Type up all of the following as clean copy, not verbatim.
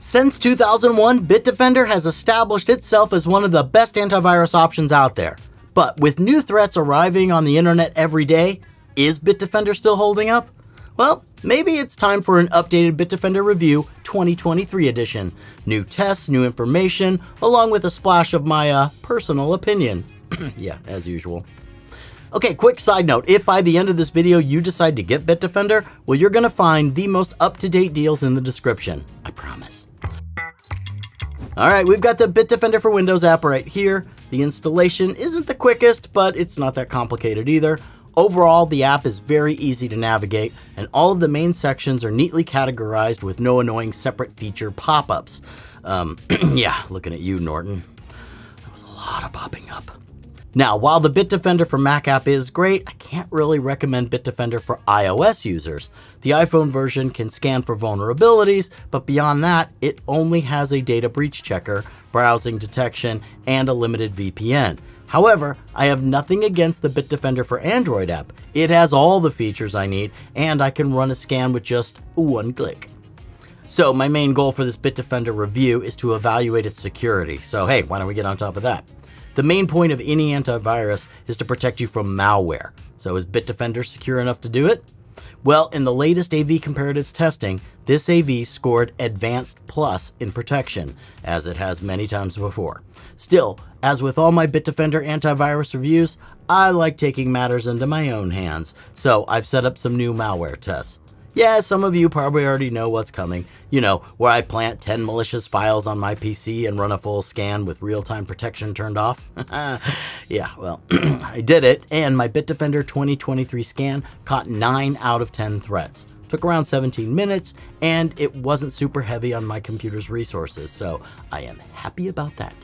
Since 2001, Bitdefender has established itself as one of the best antivirus options out there. But with new threats arriving on the internet every day, is Bitdefender still holding up? Well, maybe it's time for an updated Bitdefender Review 2023 edition. New tests, new information, along with a splash of my personal opinion. Yeah, as usual. Okay, quick side note, if by the end of this video you decide to get Bitdefender, well, you're gonna find the most up-to-date deals in the description, I promise. All right, we've got the Bitdefender for Windows app right here. The installation isn't the quickest, but it's not that complicated either. Overall, the app is very easy to navigate, and all of the main sections are neatly categorized with no annoying separate feature pop-ups. Yeah, looking at you, Norton. That was a lot of popping up. Now, while the Bitdefender for Mac app is great, I can't really recommend Bitdefender for iOS users. The iPhone version can scan for vulnerabilities, but beyond that, it only has a data breach checker, browsing detection, and a limited VPN. However, I have nothing against the Bitdefender for Android app. It has all the features I need, and I can run a scan with just one click. So my main goal for this Bitdefender review is to evaluate its security. So hey, why don't we get on top of that? The main point of any antivirus is to protect you from malware. So is Bitdefender secure enough to do it? Well, in the latest AV Comparatives testing, this AV scored Advanced Plus in protection, as it has many times before. Still, as with all my Bitdefender antivirus reviews, I like taking matters into my own hands, so I've set up some new malware tests. Yeah, some of you probably already know what's coming, you know, where I plant 10 malicious files on my PC and run a full scan with real-time protection turned off. Yeah, well, I did it, and my Bitdefender 2023 scan caught 9 out of 10 threats. Took around 17 minutes, and it wasn't super heavy on my computer's resources, so I am happy about that.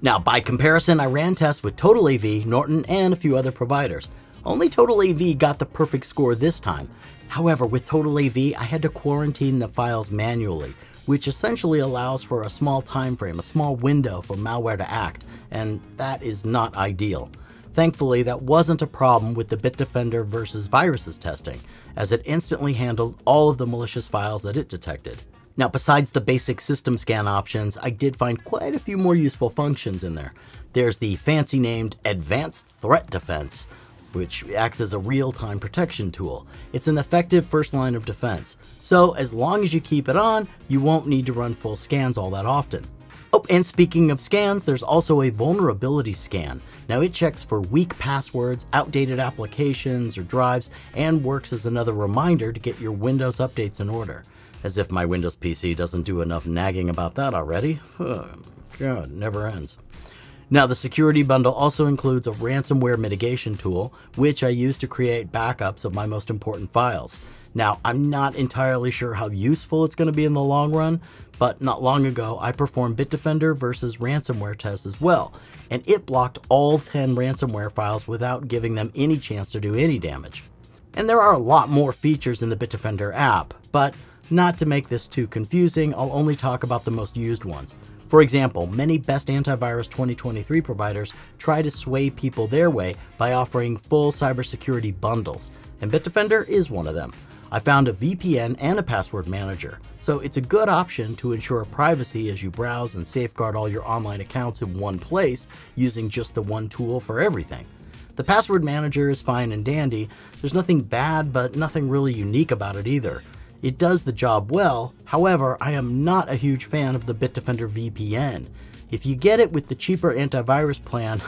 Now, by comparison, I ran tests with TotalAV, Norton, and a few other providers. Only TotalAV got the perfect score this time. However, with TotalAV, I had to quarantine the files manually, which essentially allows for a small time frame, a small window for malware to act, and that is not ideal. Thankfully, that wasn't a problem with the Bitdefender versus viruses testing, as it instantly handled all of the malicious files that it detected. Now, besides the basic system scan options, I did find quite a few more useful functions in there. There's the fancy named Advanced Threat Defense, which acts as a real-time protection tool. It's an effective first line of defense. So as long as you keep it on, you won't need to run full scans all that often. Oh, and speaking of scans, there's also a vulnerability scan. Now it checks for weak passwords, outdated applications or drives, and works as another reminder to get your Windows updates in order. As if my Windows PC doesn't do enough nagging about that already. God, never ends. Now, the security bundle also includes a ransomware mitigation tool, which I use to create backups of my most important files. Now, I'm not entirely sure how useful it's going to be in the long run, but not long ago, I performed Bitdefender versus ransomware tests as well, and it blocked all 10 ransomware files without giving them any chance to do any damage. And there are a lot more features in the Bitdefender app, but not to make this too confusing, I'll only talk about the most used ones. For example, many best antivirus 2023 providers try to sway people their way by offering full cybersecurity bundles, and Bitdefender is one of them. I found a VPN and a password manager, so it's a good option to ensure privacy as you browse and safeguard all your online accounts in one place using just the one tool for everything. The password manager is fine and dandy. There's nothing bad, but nothing really unique about it either. It does the job well, however, I am not a huge fan of the Bitdefender VPN. If you get it with the cheaper antivirus plan,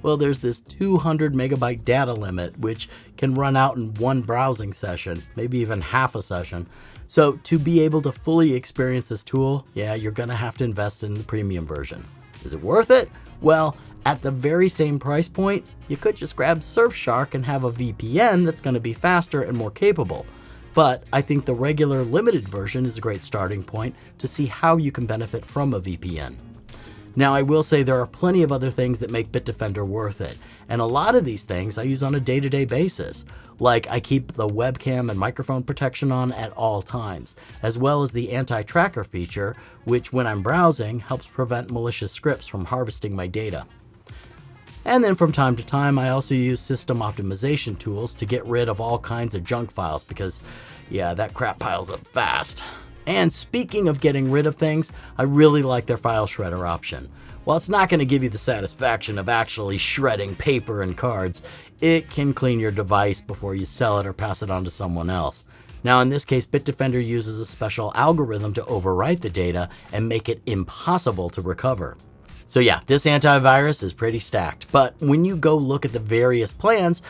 well, there's this 200 megabyte data limit, which can run out in one browsing session, maybe even half a session. So to be able to fully experience this tool, yeah, you're gonna have to invest in the premium version. Is it worth it? Well, at the very same price point, you could just grab Surfshark and have a VPN that's gonna be faster and more capable. But I think the regular limited version is a great starting point to see how you can benefit from a VPN. Now, I will say there are plenty of other things that make Bitdefender worth it, and a lot of these things I use on a day-to-day basis. Like, I keep the webcam and microphone protection on at all times, as well as the anti-tracker feature, which when I'm browsing helps prevent malicious scripts from harvesting my data. And then from time to time, I also use system optimization tools to get rid of all kinds of junk files because, yeah, that crap piles up fast. And speaking of getting rid of things, I really like their file shredder option. While it's not going to give you the satisfaction of actually shredding paper and cards, it can clean your device before you sell it or pass it on to someone else. Now in this case, Bitdefender uses a special algorithm to overwrite the data and make it impossible to recover. So yeah, this antivirus is pretty stacked, but when you go look at the various plans,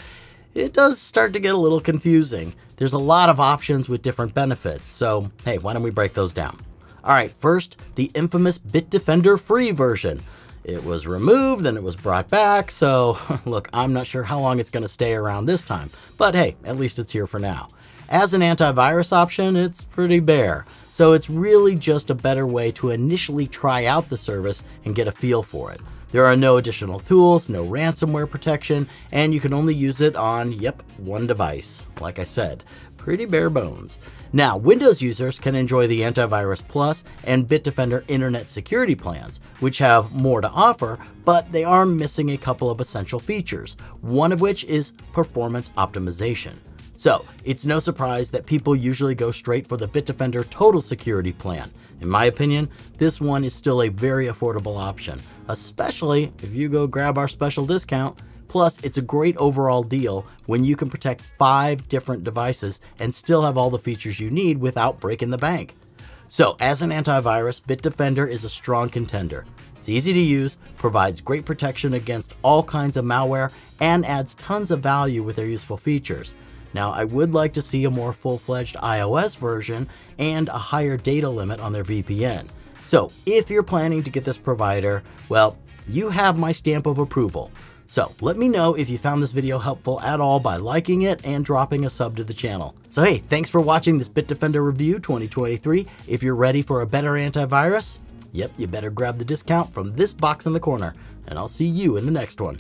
it does start to get a little confusing. There's a lot of options with different benefits, so hey, why don't we break those down? All right, first, the infamous Bitdefender free version. It was removed, then it was brought back, so look, I'm not sure how long it's gonna stay around this time, but hey, at least it's here for now. As an antivirus option, it's pretty bare, so it's really just a better way to initially try out the service and get a feel for it. There are no additional tools, no ransomware protection, and you can only use it on, yep, one device. Like I said, pretty bare bones. Now, Windows users can enjoy the Antivirus Plus and Bitdefender Internet Security plans, which have more to offer, but they are missing a couple of essential features, one of which is performance optimization. So it's no surprise that people usually go straight for the Bitdefender Total Security plan. In my opinion, this one is still a very affordable option, especially if you go grab our special discount. Plus, it's a great overall deal when you can protect 5 different devices and still have all the features you need without breaking the bank. So as an antivirus, Bitdefender is a strong contender. It's easy to use, provides great protection against all kinds of malware, and adds tons of value with their useful features. Now, I would like to see a more full-fledged iOS version and a higher data limit on their VPN. So if you're planning to get this provider, well, you have my stamp of approval. So let me know if you found this video helpful at all by liking it and dropping a sub to the channel. So hey, thanks for watching this Bitdefender Review 2023. If you're ready for a better antivirus, yep, you better grab the discount from this box in the corner, and I'll see you in the next one.